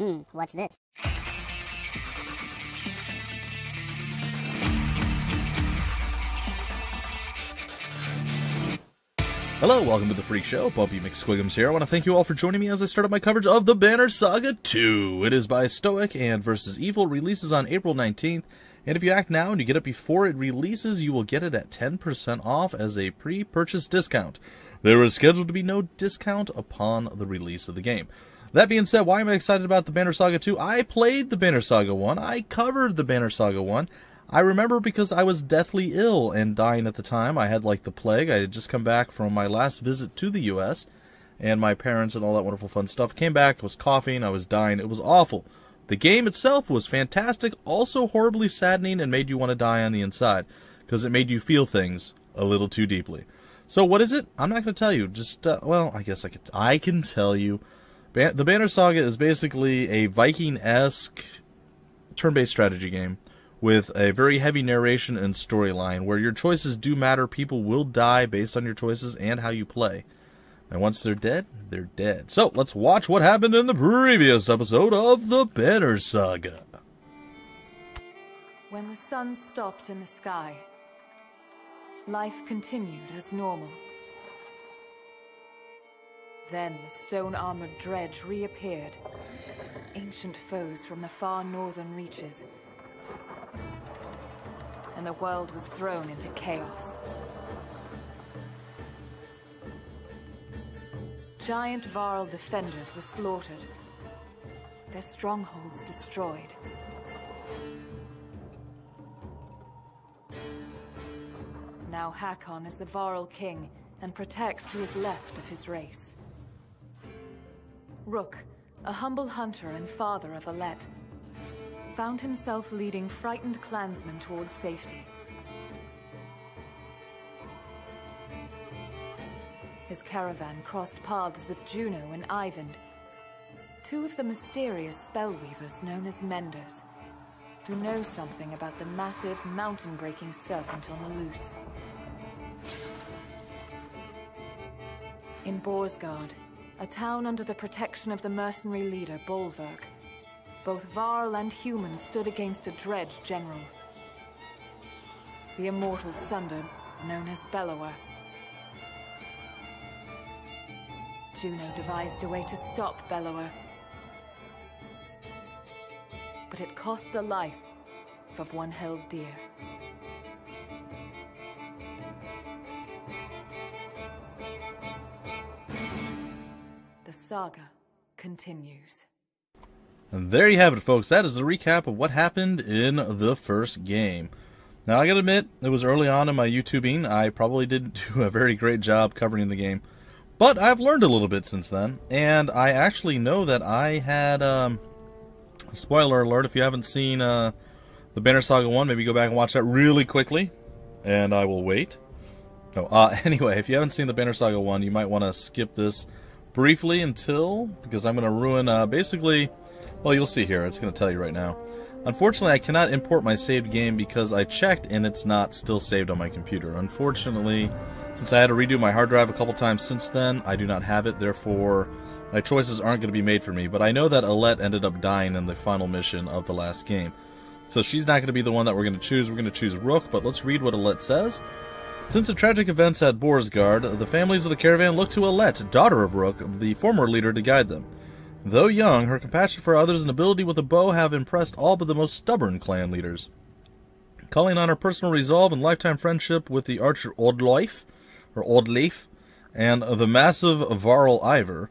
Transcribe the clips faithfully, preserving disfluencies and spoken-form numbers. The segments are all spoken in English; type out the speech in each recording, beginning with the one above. Hmm, what's this? Hello, welcome to The Phreak Show. Bumpy McSquigums here. I want to thank you all for joining me as I start up my coverage of The Banner Saga two. It is by Stoic and Versus Evil, releases on April nineteenth, and if you act now and you get it before it releases, you will get it at ten percent off as a pre-purchase discount. There is scheduled to be no discount upon the release of the game. That being said, why am I excited about The Banner Saga two? I played The Banner Saga one, I covered The Banner Saga one, I remember because I was deathly ill and dying at the time. I had like the plague. I had just come back from my last visit to the U S and my parents and all that wonderful fun stuff. Came back, was coughing, I was dying. It was awful. The game itself was fantastic, also horribly saddening and made you want to die on the inside because it made you feel things a little too deeply. So what is it? I'm not going to tell you. Just, uh, well, I guess I, could, I can tell you. Ban the Banner Saga is basically a Viking-esque turn-based strategy game with a very heavy narration and storyline where your choices do matter. People will die based on your choices and how you play. And once they're dead, they're dead. So let's watch what happened in the previous episode of The Banner Saga. When the sun stopped in the sky, life continued as normal. Then the stone-armored Dredge reappeared, ancient foes from the far northern reaches. And the world was thrown into chaos. Giant Varl defenders were slaughtered, their strongholds destroyed. Now Hakon is the Varl king and protects who is left of his race. Rook, a humble hunter and father of Alette, found himself leading frightened clansmen towards safety. His caravan crossed paths with Juno and Ivand, two of the mysterious spellweavers known as Menders, who know something about the massive mountain-breaking serpent on the loose. In Boersgard, a town under the protection of the mercenary leader Bolverk, both Varl and human stood against a Dredge general. The immortal Sunder, known as Bellower. Juno devised a way to stop Bellower, but it cost the life of one held dear. The saga continues. And there you have it, folks. That is the recap of what happened in the first game. Now, I gotta admit, it was early on in my YouTubing. I probably didn't do a very great job covering the game. But I've learned a little bit since then. And I actually know that I had... Um, spoiler alert, if you haven't seen uh, The Banner Saga one, maybe go back and watch that really quickly. And I will wait. No, uh, anyway, if you haven't seen The Banner Saga one, you might want to skip this briefly until... Because I'm going to ruin, uh, basically... Well, you'll see here. It's going to tell you right now. Unfortunately, I cannot import my saved game because I checked and it's not still saved on my computer. Unfortunately, since I had to redo my hard drive a couple times since then, I do not have it. Therefore, my choices aren't going to be made for me. But I know that Alette ended up dying in the final mission of the last game. So she's not going to be the one that we're going to choose. We're going to choose Rook, but let's read what Alette says. Since the tragic events at Boersgard, the families of the caravan look to Alette, daughter of Rook, the former leader, to guide them. Though young, her compassion for others and ability with a bow have impressed all but the most stubborn clan leaders. Calling on her personal resolve and lifetime friendship with the archer Oddleif, or Oddleif, and the massive Varl Iver,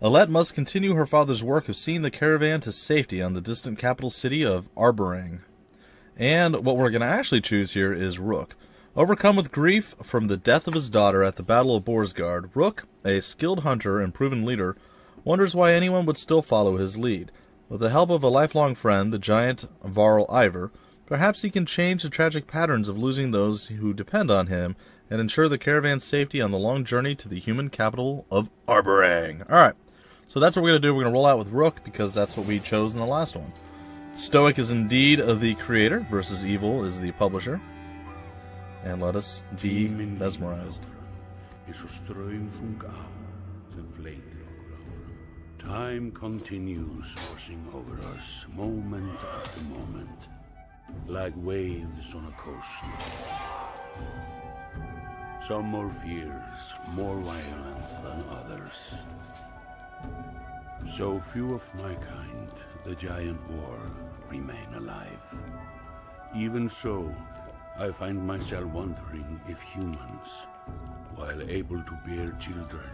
Alette must continue her father's work of seeing the caravan to safety on the distant capital city of Arberrang. And what we're going to actually choose here is Rook. Overcome with grief from the death of his daughter at the Battle of Boersgard, Rook, a skilled hunter and proven leader, wonders why anyone would still follow his lead. With the help of a lifelong friend, the giant Varl Iver, perhaps he can change the tragic patterns of losing those who depend on him and ensure the caravan's safety on the long journey to the human capital of Arberrang. Alright, so that's what we're going to do. We're going to roll out with Rook because that's what we chose in the last one. Stoic is indeed the creator, Versus Evil is the publisher. And let us be mesmerized. Time continues forcing over us, moment after moment, like waves on a coast. Some more fierce, more violent than others. So few of my kind, the giant war, remain alive. Even so, I find myself wondering if humans, while able to bear children,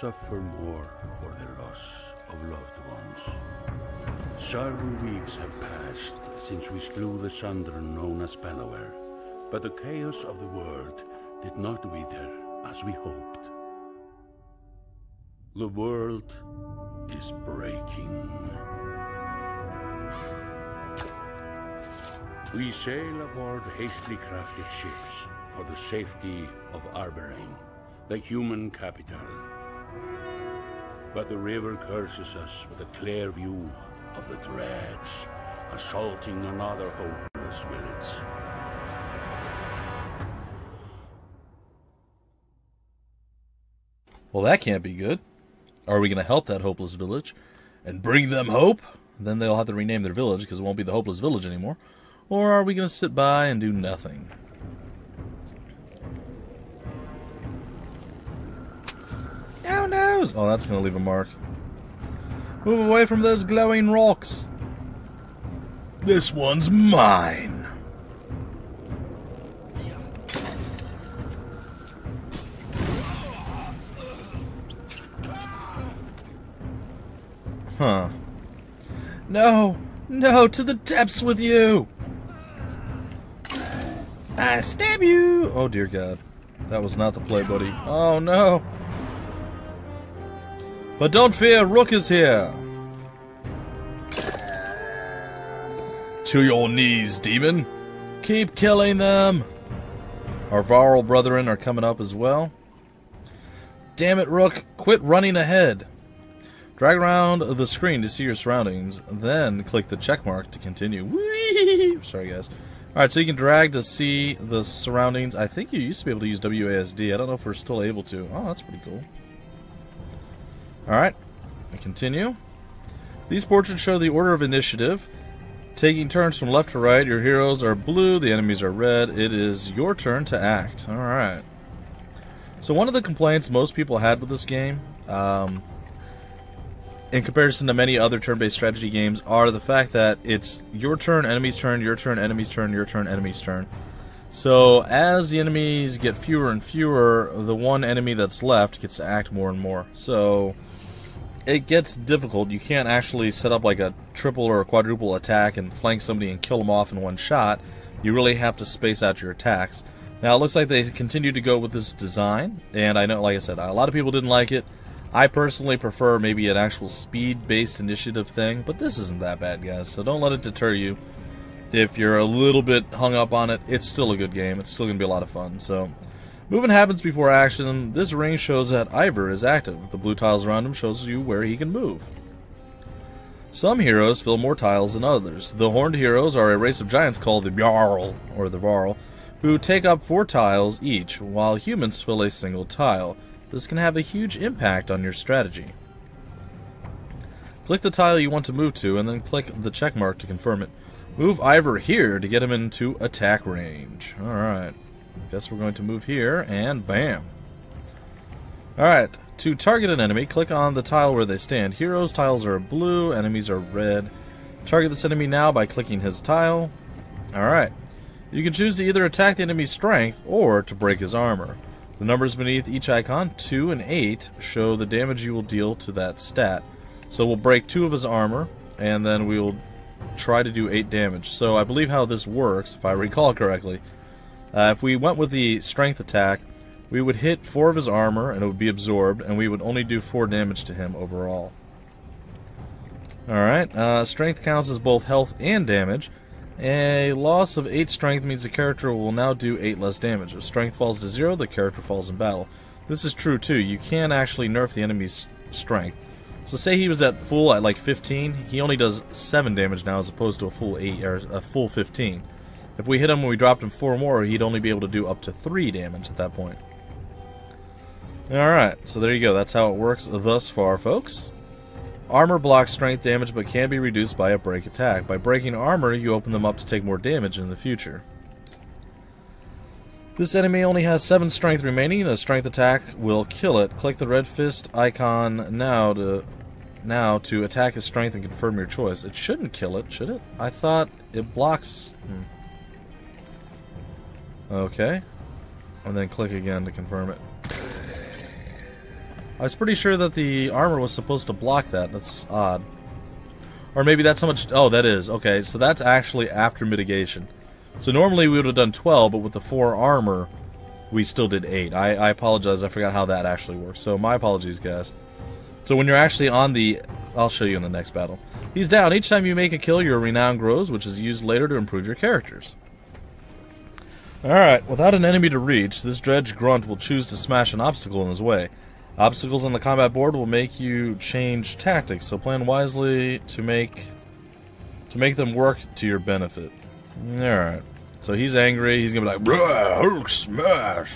suffer more for the loss of loved ones. Several weeks have passed since we slew the Sunder known as Bellower, but the chaos of the world did not wither as we hoped. The world is breaking. We sail aboard hastily crafted ships for the safety of Arberaine, the human capital. But the river curses us with a clear view of the Dredge, assaulting another hopeless village. Well, that can't be good. Are we going to help that hopeless village and bring them hope? Then they'll have to rename their village because it won't be the hopeless village anymore. Or are we going to sit by and do nothing? Who knows? Oh, that's going to leave a mark. Move away from those glowing rocks. This one's mine. Huh. No, no, to the depths with you. I stab you. Oh, dear God. That was not the play, buddy. Oh, no. But don't fear, Rook is here! To your knees, demon! Keep killing them! Our Varl brethren are coming up as well. Damn it, Rook! Quit running ahead! Drag around the screen to see your surroundings, then click the check mark to continue. Whee! Sorry, guys. Alright, so you can drag to see the surroundings. I think you used to be able to use W A S D. I don't know if we're still able to. Oh, that's pretty cool. Alright, continue. These portraits show the order of initiative. Taking turns from left to right, your heroes are blue, the enemies are red. It is your turn to act. Alright. So one of the complaints most people had with this game, um, in comparison to many other turn-based strategy games, are the fact that it's your turn, enemy's turn, your turn, enemy's turn, your turn, enemy's turn. So as the enemies get fewer and fewer, the one enemy that's left gets to act more and more. So it gets difficult. You can't actually set up like a triple or a quadruple attack and flank somebody and kill them off in one shot. You really have to space out your attacks. Now it looks like they continue to go with this design, and I know, like I said, a lot of people didn't like it. I personally prefer maybe an actual speed-based initiative thing, but this isn't that bad, guys, so don't let it deter you. If you're a little bit hung up on it, it's still a good game. It's still going to be a lot of fun. So, movement happens before action. This ring shows that Iver is active. The blue tiles around him shows you where he can move. Some heroes fill more tiles than others. The Horned Heroes are a race of giants called the Bjarl, or the Varl, who take up four tiles each, while humans fill a single tile. This can have a huge impact on your strategy. Click the tile you want to move to, and then click the checkmark to confirm it. Move Iver here to get him into attack range. Alright. Guess we're going to move here, and bam. Alright. To target an enemy, click on the tile where they stand. Heroes' tiles are blue, enemies are red. Target this enemy now by clicking his tile. Alright. You can choose to either attack the enemy's strength or to break his armor. The numbers beneath each icon, two and eight, show the damage you will deal to that stat. So we'll break two of his armor, and then we will try to do eight damage. So I believe how this works, if I recall correctly, uh, if we went with the strength attack, we would hit four of his armor and it would be absorbed, and we would only do four damage to him overall. Alright, uh, strength counts as both health and damage. A loss of eight strength means the character will now do eight less damage. If strength falls to zero, the character falls in battle. This is true too. You can actually nerf the enemy's strength. So say he was at full at like fifteen, he only does seven damage now as opposed to a full eight or a full fifteen. If we hit him when we dropped him four more, he'd only be able to do up to three damage at that point. Alright, so there you go. That's how it works thus far, folks. Armor blocks strength damage but can be reduced by a break attack. By breaking armor, you open them up to take more damage in the future. This enemy only has seven strength remaining, and a strength attack will kill it. Click the red fist icon now to now to attack his strength and confirm your choice. It shouldn't kill it, should it? I thought it blocks... Hmm. Okay. And then click again to confirm it. I was pretty sure that the armor was supposed to block that. That's odd. Or maybe that's how much... Oh, that is. Okay, so that's actually after mitigation. So normally we would have done twelve, but with the four armor, we still did eight. I, I apologize, I forgot how that actually works. So my apologies, guys. So when you're actually on the... I'll show you in the next battle. He's down. Each time you make a kill, your renown grows, which is used later to improve your characters. Alright, without an enemy to reach, this Dredge Grunt will choose to smash an obstacle in his way. Obstacles on the combat board will make you change tactics, so plan wisely to make to make them work to your benefit. Alright. So he's angry, he's gonna be like, bruh, Hulk smash!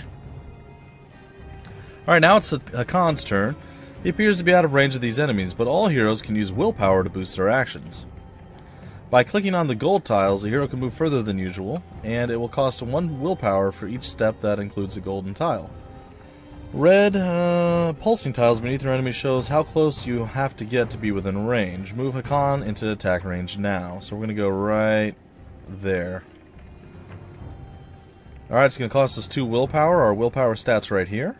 Alright, now it's Hakon's turn. He appears to be out of range of these enemies, but all heroes can use willpower to boost their actions. By clicking on the gold tiles, the hero can move further than usual, and it will cost one willpower for each step that includes a golden tile. Red uh, pulsing tiles beneath your enemy shows how close you have to get to be within range. Move Hakon into attack range now. So we're going to go right there. Alright, it's going to cost us two willpower. Our willpower stats right here.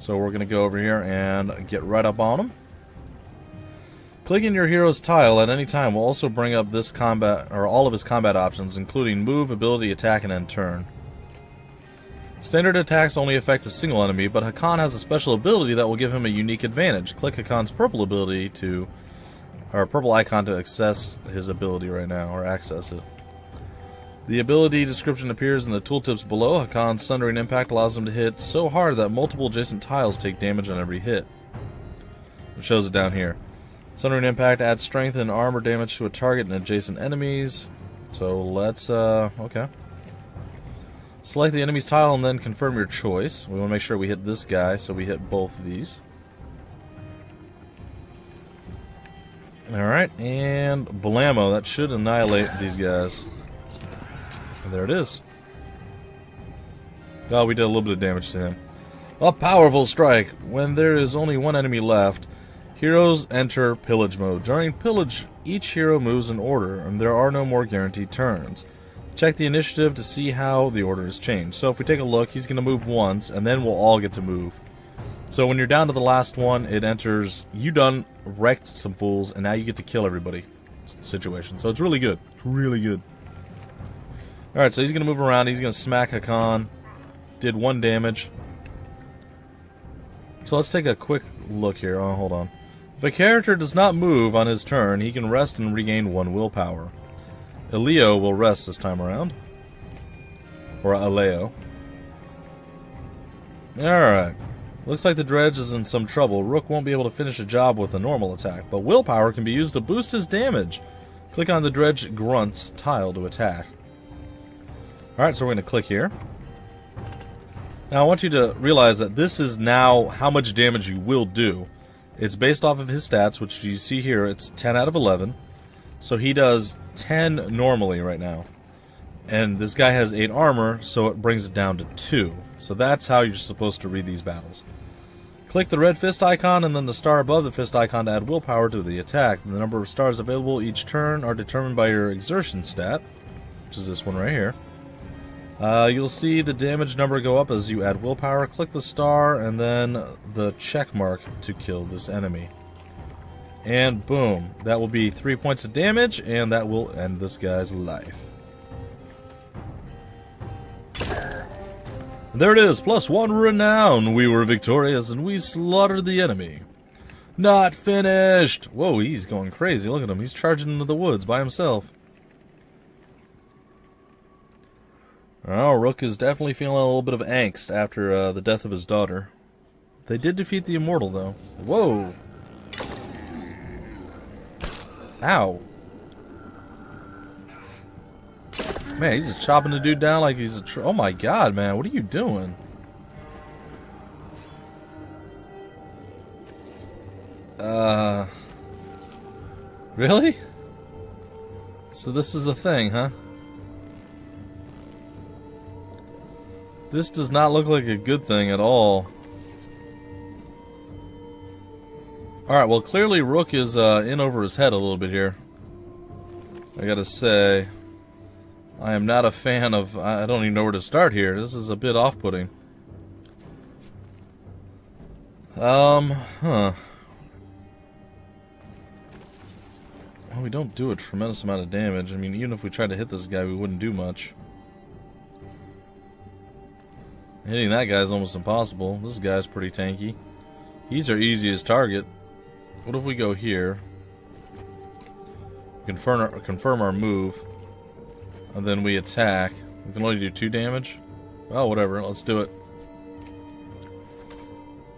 So we're going to go over here and get right up on him. Clicking your hero's tile at any time will also bring up this combat, or all of his combat options, including move, ability, attack, and end turn. Standard attacks only affect a single enemy, but Hakon has a special ability that will give him a unique advantage. Click Hakon's purple ability to, or purple icon to access his ability right now, or access it. The ability description appears in the tooltips below. Hakon's Sundering Impact allows him to hit so hard that multiple adjacent tiles take damage on every hit. It shows it down here. Sundering Impact adds strength and armor damage to a target and adjacent enemies. So let's, uh, okay. Select the enemy's tile and then confirm your choice. We want to make sure we hit this guy, so we hit both of these. Alright, and blammo. That should annihilate these guys. And there it is. Oh, we did a little bit of damage to him. A powerful strike! When there is only one enemy left, heroes enter pillage mode. During pillage, each hero moves in order, and there are no more guaranteed turns. Check the initiative to see how the order is changed. So if we take a look, he's going to move once, and then we'll all get to move. So when you're down to the last one, it enters, you done wrecked some fools, and now you get to kill everybody situation. So it's really good. It's really good. Alright, so he's going to move around. He's going to smack Hakon. Did one damage. So let's take a quick look here. Oh, hold on. If a character does not move on his turn, he can rest and regain one willpower. Aleo will rest this time around. Or Aleo. Alright. Looks like the Dredge is in some trouble. Rook won't be able to finish a job with a normal attack, but willpower can be used to boost his damage. Click on the Dredge Grunt's tile to attack. Alright, so we're going to click here. Now I want you to realize that this is now how much damage you will do. It's based off of his stats, which you see here, it's ten out of eleven. So he does ten normally right now. And this guy has eight armor, so it brings it down to two. So that's how you're supposed to read these battles. Click the red fist icon and then the star above the fist icon to add willpower to the attack. The number of stars available each turn are determined by your exertion stat, which is this one right here. Uh, you'll see the damage number go up as you add willpower. Click the star and then the check mark to kill this enemy. And boom, that will be three points of damage, and that will end this guy's life. There it is, plus one renown. We were victorious, and we slaughtered the enemy. Not finished! Whoa, he's going crazy. Look at him, he's charging into the woods by himself. Oh, Rook is definitely feeling a little bit of angst after uh, the death of his daughter. They did defeat the immortal, though. Whoa! Ow. Man, he's just chopping the dude down like he's a tr- Oh my god, man, what are you doing? Uh... Really? So this is the thing, huh? This does not look like a good thing at all. Alright, well clearly Rook is uh, in over his head a little bit here. I gotta say, I am not a fan of... I don't even know where to start here. This is a bit off-putting. Um, huh. Well, we don't do a tremendous amount of damage. I mean, even if we tried to hit this guy, we wouldn't do much. Hitting that guy is almost impossible. This guy's pretty tanky. He's our easiest target. What if we go here? Confirm our, confirm our move. And then we attack. We can only do two damage. Well, whatever. Let's do it.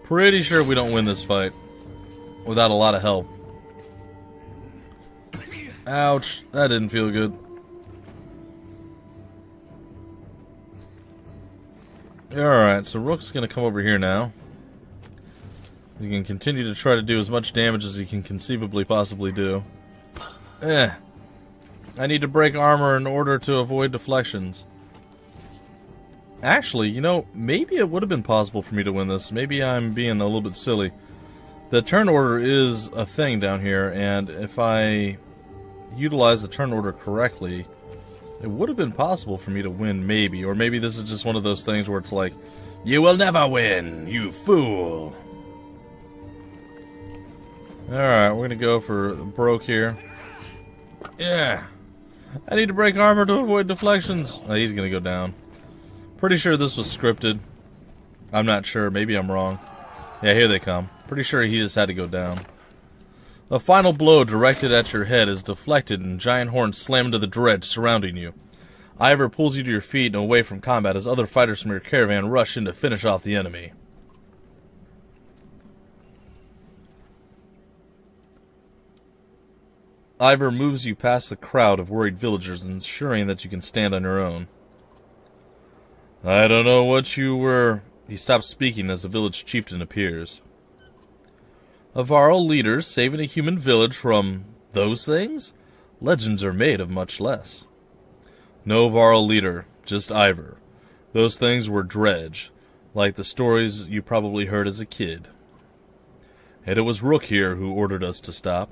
Pretty sure we don't win this fight. Without a lot of help. Ouch. That didn't feel good. Alright, so Rook's going to come over here now. He can continue to try to do as much damage as he can conceivably possibly do. Eh. I need to break armor in order to avoid deflections. Actually, you know, maybe it would have been possible for me to win this. Maybe I'm being a little bit silly. The turn order is a thing down here, and if I utilize the turn order correctly... It would have been possible for me to win, maybe. Or maybe this is just one of those things where it's like, you will never win, you fool. Alright, we're going to go for broke here. Yeah. I need to break armor to avoid deflections. Oh, he's going to go down. Pretty sure this was scripted. I'm not sure. Maybe I'm wrong. Yeah, here they come. Pretty sure he just had to go down. The final blow directed at your head is deflected and giant horns slam into the dredge surrounding you. Iver pulls you to your feet and away from combat as other fighters from your caravan rush in to finish off the enemy. Iver moves you past the crowd of worried villagers, ensuring that you can stand on your own. I don't know what you were... He stops speaking as a village chieftain appears. Of Varl leaders saving a human village from those things? Legends are made of much less. No Varl leader, just Iver. Those things were Dredge, like the stories you probably heard as a kid. And it was Rook here who ordered us to stop.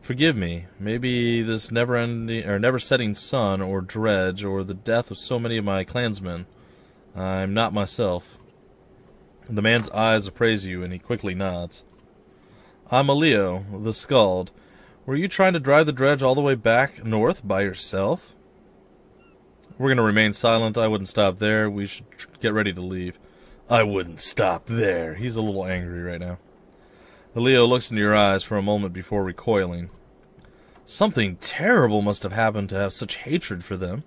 Forgive me, maybe this never-ending or never-setting sun or Dredge or the death of so many of my clansmen. I'm not myself. The man's eyes appraise you, and he quickly nods. I'm Aleo, the Scald. Were you trying to drive the dredge all the way back north by yourself? We're going to remain silent. I wouldn't stop there. We should get ready to leave. I wouldn't stop there. He's a little angry right now. Aleo looks into your eyes for a moment before recoiling. Something terrible must have happened to have such hatred for them.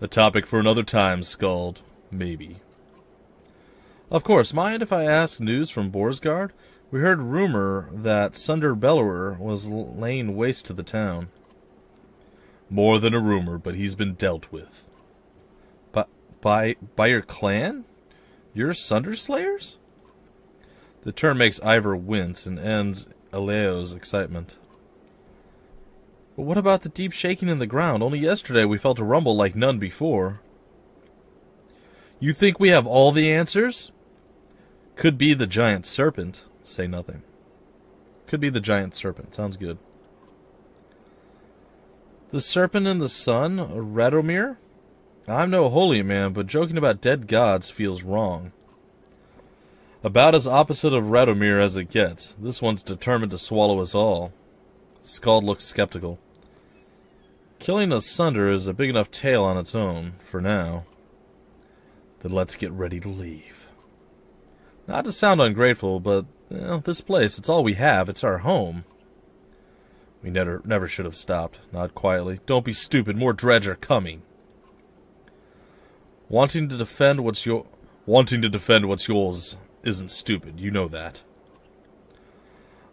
A topic for another time, Scald. Maybe. Of course, mind if I ask news from Boersgard? We heard rumor that Sunder Bellower was laying waste to the town. More than a rumor, but he's been dealt with. By, by, by your clan? Your Sunder Slayers? The turn makes Iver wince and ends Aleo's excitement. But what about the deep shaking in the ground? Only yesterday we felt a rumble like none before. You think we have all the answers? Could be the giant serpent. Say nothing. Could be the giant serpent. Sounds good. The serpent in the sun, Radomir? I'm no holy man, but joking about dead gods feels wrong. About as opposite of Radomir as it gets. This one's determined to swallow us all. Scald looks skeptical. Killing a Sunder is a big enough tale on its own, for now. Then let's get ready to leave. Not to sound ungrateful, but you know, this place, it's all we have. It's our home. We never never should have stopped. Nod quietly. Don't be stupid. More dredge are coming. Wanting to defend what's your wanting to defend what's yours isn't stupid. You know that.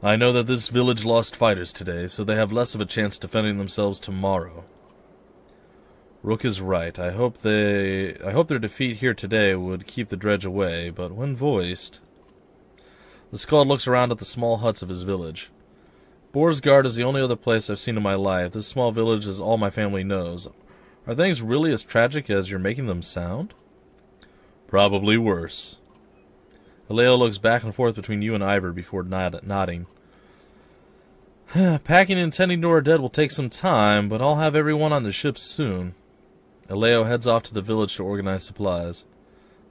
I know that this village lost fighters today, so they have less of a chance defending themselves tomorrow. Rook is right. I hope they... I hope their defeat here today would keep the dredge away, but when voiced... The Skald looks around at the small huts of his village. Boersgard is the only other place I've seen in my life. This small village is all my family knows. Are things really as tragic as you're making them sound? Probably worse. Aleo looks back and forth between you and Iver before nod nodding. Packing and tending to our dead will take some time, but I'll have everyone on the ship soon. Aleo heads off to the village to organize supplies.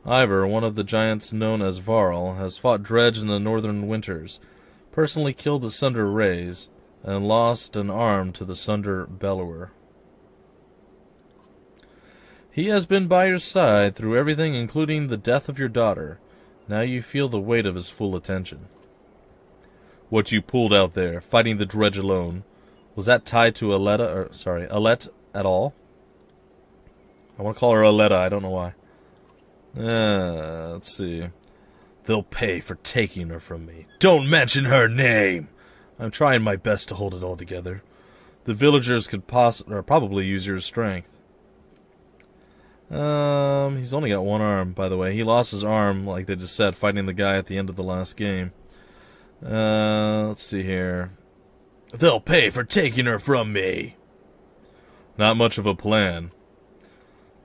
Iver, one of the giants known as Varl, has fought Dredge in the northern winters, personally killed the Sunder Rays, and lost an arm to the Sunder Bellower. He has been by your side through everything, including the death of your daughter. Now you feel the weight of his full attention. What you pulled out there, fighting the Dredge alone, was that tied to Alette, or sorry, Alette at all? I want to call her Alette, I don't know why. Uh, let's see. They'll pay for taking her from me. Don't mention her name! I'm trying my best to hold it all together. The villagers could poss- or probably use your strength. Um, he's only got one arm, by the way. He lost his arm, like they just said, fighting the guy at the end of the last game. Uh, let's see here. They'll pay for taking her from me. Not much of a plan.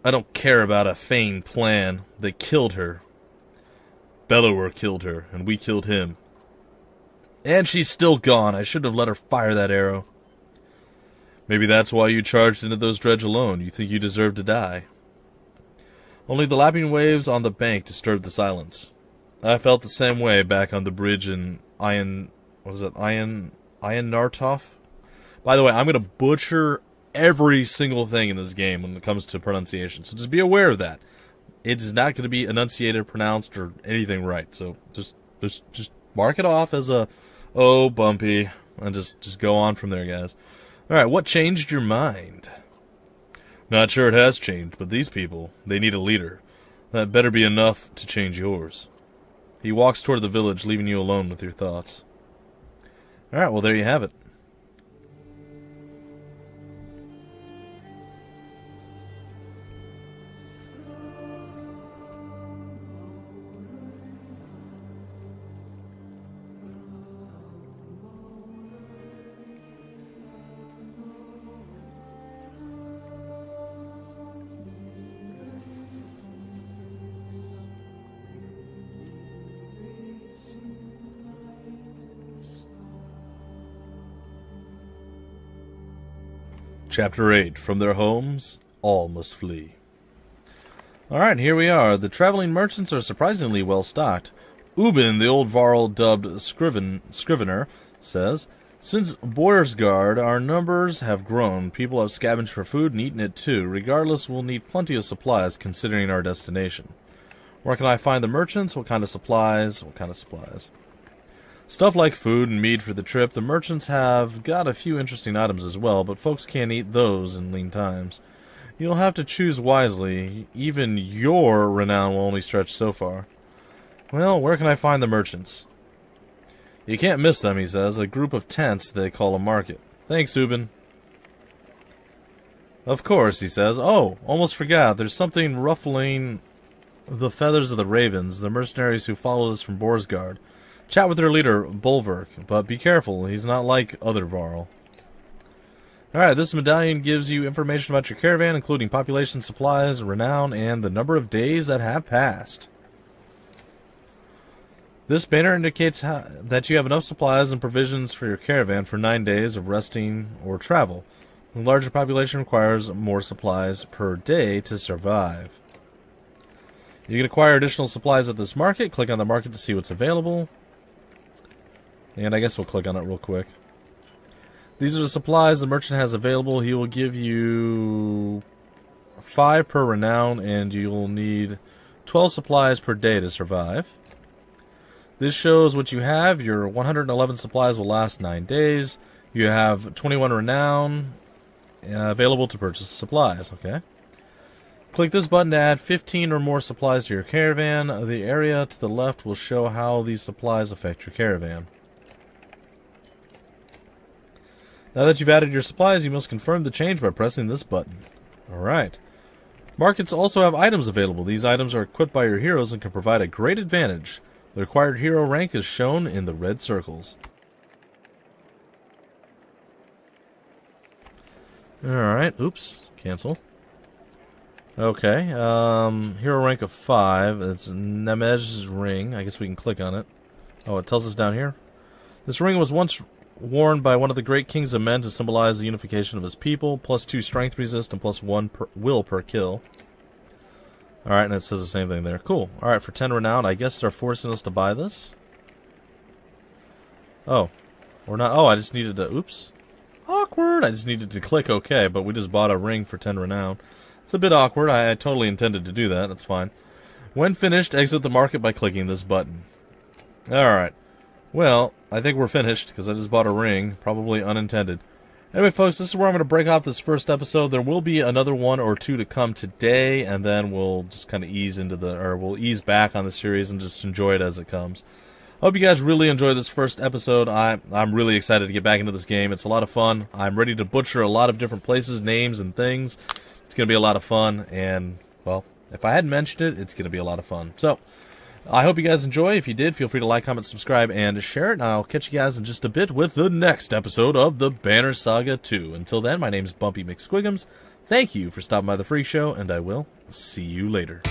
I don't care about a feigned plan. They killed her. Bellower killed her, and we killed him. And she's still gone. I shouldn't have let her fire that arrow. Maybe that's why you charged into those Dredge alone. You think you deserve to die. Only the lapping waves on the bank disturbed the silence. I felt the same way back on the bridge in Ian... What was it? Ian... Einartoft? By the way, I'm going to butcher every single thing in this game when it comes to pronunciation, so just be aware of that. It is not going to be enunciated, pronounced, or anything right, so just just, just mark it off as a, oh, Bumpy, and just, just go on from there, guys. Alright, what changed your mind? Not sure it has changed, but these people, they need a leader. That better be enough to change yours. He walks toward the village, leaving you alone with your thoughts. Alright, well, there you have it. Chapter eight. From their homes, all must flee. Alright, here we are. The traveling merchants are surprisingly well-stocked. Ubin, the old Varl dubbed Scriven, Scrivener, says, since Boersgard, our numbers have grown. People have scavenged for food and eaten it too. Regardless, we'll need plenty of supplies considering our destination. Where can I find the merchants? What kind of supplies? What kind of supplies? Stuff like food and mead for the trip. The merchants have got a few interesting items as well, but folks can't eat those in lean times. You'll have to choose wisely. Even your renown will only stretch so far. Well, where can I find the merchants? You can't miss them, he says. A group of tents they call a market. Thanks, Ubin. Of course, he says. Oh, almost forgot. There's something ruffling the feathers of the ravens, the mercenaries who followed us from Boersgard. Chat with their leader, Bolverk, but be careful, he's not like other Varl. Alright, this medallion gives you information about your caravan, including population, supplies, renown, and the number of days that have passed. This banner indicates how, that you have enough supplies and provisions for your caravan for nine days of resting or travel. A larger population requires more supplies per day to survive. You can acquire additional supplies at this market. Click on the market to see what's available. And I guess we'll click on it real quick. These are the supplies the merchant has available. He will give you five per renown, and you'll need twelve supplies per day to survive. This shows what you have. Your one hundred eleven supplies will last nine days. You have twenty-one renown available to purchase supplies. Okay. Click this button to add fifteen or more supplies to your caravan. The area to the left will show how these supplies affect your caravan. Now that you've added your supplies, you must confirm the change by pressing this button. Alright. Markets also have items available. These items are equipped by your heroes and can provide a great advantage. The required hero rank is shown in the red circles. Alright, oops, cancel. Okay, um, hero rank of five, it's Nemez's ring, I guess we can click on it. Oh, it tells us down here. This ring was once worn by one of the great kings of men to symbolize the unification of his people, plus two strength resist and plus one per will per kill. Alright, and it says the same thing there. Cool. Alright, for ten renown, I guess they're forcing us to buy this? Oh. Or not. Oh, I just needed to... Oops. Awkward! I just needed to click OK, but we just bought a ring for ten renown. It's a bit awkward. I, I totally intended to do that. That's fine. When finished, exit the market by clicking this button. Alright. Well, I think we're finished, because I just bought a ring. Probably unintended. Anyway, folks, this is where I'm going to break off this first episode. There will be another one or two to come today, and then we'll just kind of ease into the, or we'll ease back on the series and just enjoy it as it comes. I hope you guys really enjoyed this first episode. I, I'm really excited to get back into this game. It's a lot of fun. I'm ready to butcher a lot of different places, names, and things. It's going to be a lot of fun, and, well, if I hadn't mentioned it, it's going to be a lot of fun. So, I hope you guys enjoy. If you did, feel free to like, comment, subscribe, and share it. And I'll catch you guys in just a bit with the next episode of The Banner Saga two. Until then, my name is Bumpy McSquigums. Thank you for stopping by The Phreak Show, and I will see you later.